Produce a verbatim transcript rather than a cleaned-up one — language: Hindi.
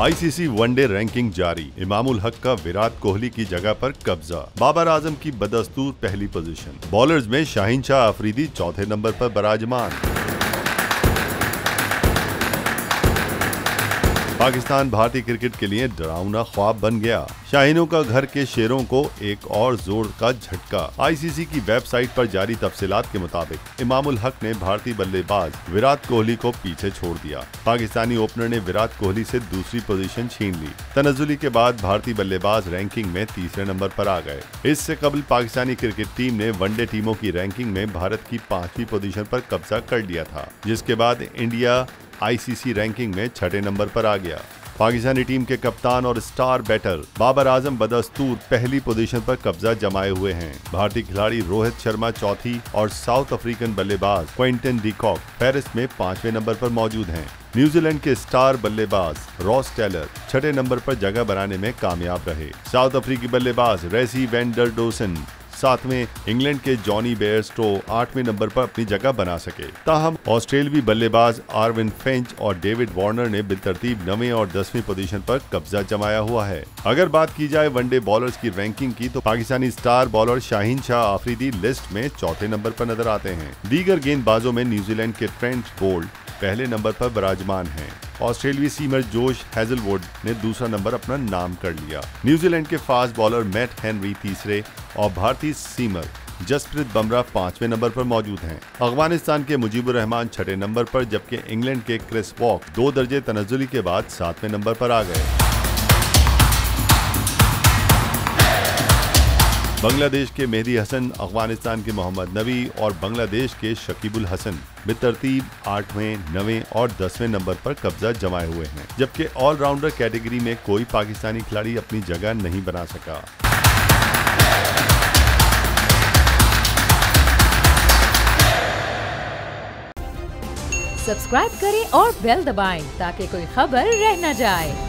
आईसीसी वनडे रैंकिंग जारी, इमामुल हक का विराट कोहली की जगह पर कब्जा, बाबर आजम की बदस्तूर पहली पोजीशन। बॉलर्स में शाहीन शाह अफरीदी चौथे नंबर पर बराजमान। पाकिस्तान भारतीय क्रिकेट के लिए डरावना ख्वाब बन गया, शाहीनों का घर के शेरों को एक और जोर का झटका। आईसीसी की वेबसाइट पर जारी तफसीलात के मुताबिक इमामुल हक ने भारतीय बल्लेबाज विराट कोहली को पीछे छोड़ दिया। पाकिस्तानी ओपनर ने विराट कोहली से दूसरी पोजीशन छीन ली। तनजुली के बाद भारतीय बल्लेबाज रैंकिंग में तीसरे नंबर पर आ गए। इससे कबल पाकिस्तानी क्रिकेट टीम ने वनडे टीमों की रैंकिंग में भारत की पांचवी पोजीशन पर कब्जा कर लिया था, जिसके बाद इंडिया आईसीसी रैंकिंग में छठे नंबर पर आ गया। पाकिस्तानी टीम के कप्तान और स्टार बैटर बाबर आजम बदस्तूर पहली पोजीशन पर कब्जा जमाए हुए हैं। भारतीय खिलाड़ी रोहित शर्मा चौथी और साउथ अफ्रीकन बल्लेबाज क्विंटन डी कॉक पेरिस में पांचवें नंबर पर मौजूद हैं। न्यूजीलैंड के स्टार बल्लेबाज रॉस टेलर छठे नंबर पर जगह बनाने में कामयाब रहे। साउथ अफ्रीकी बल्लेबाज रेसी वेंडरडोसन सातवें, इंग्लैंड के जॉनी बेयर स्टो आठवें नंबर पर अपनी जगह बना सके। ताहम ऑस्ट्रेलवी बल्लेबाज आरविन फेंच और डेविड वार्नर ने बिलतरतीब नवे और दसवीं पोजीशन पर कब्जा जमाया हुआ है। अगर बात की जाए वनडे बॉलर्स की रैंकिंग की तो Pakistani star bowler Shaheen Shah Afridi list में चौथे नंबर पर नजर आते हैं। दीगर गेंदबाजों में न्यूजीलैंड के ट्रेंट बोल्ट पहले नंबर पर विराजमान हैं। ऑस्ट्रेलियाई सीमर जोश हेजलवुड ने दूसरा नंबर अपना नाम कर लिया। न्यूजीलैंड के फास्ट बॉलर मैट हेनरी तीसरे और भारतीय सीमर जसप्रीत बुमराह पांचवें नंबर पर मौजूद हैं। अफगानिस्तान के मुजीबुर रहमान छठे नंबर पर, जबकि इंग्लैंड के क्रिस वॉक दो दर्जे तनजुली के बाद सातवें नंबर पर आ गए। बांग्लादेश के मेहदी हसन, अफगानिस्तान के मोहम्मद नबी और बांग्लादेश के शकीबुल हसन बेतरतीब आठवें, नवें और दसवें नंबर पर कब्जा जमाए हुए हैं, जबकि ऑलराउंडर कैटेगरी में कोई पाकिस्तानी खिलाड़ी अपनी जगह नहीं बना सका। सब्सक्राइब करें और बेल दबाएं ताकि कोई खबर रह न जाए।